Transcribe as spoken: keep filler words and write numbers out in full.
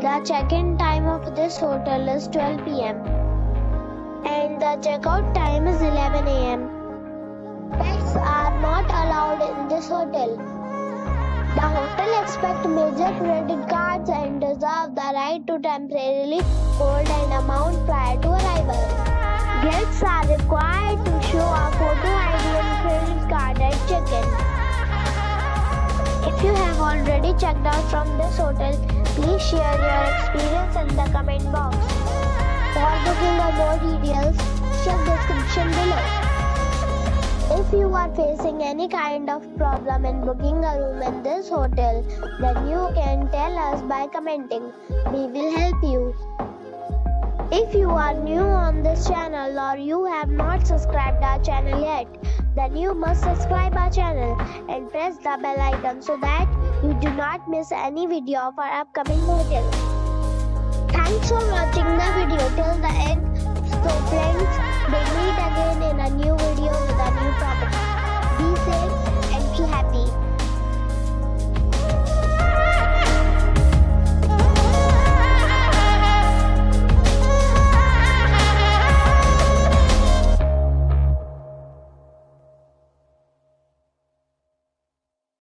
The check-in time of this hotel is twelve p m and the check-out time is eleven a m Pets are not allowed in this hotel. The hotel accepts major credit cards and reserves the right to temporarily hold an amount prior to arrival. Guests are required to show a photo I D and credit card at check-in. If you have already checked out from this hotel, please share your experience in the comment box. For booking or more details, check description below. If you are facing any kind of problem in booking a room in this hotel, then you can tell us by commenting. We will help you. If you are new on this channel or you have not subscribed our channel yet, then you must subscribe our channel and press the bell icon so that you do not miss any video of our upcoming hotel. Thanks for watching the video till the end. So friends, we'll meet again in a new video with a new property.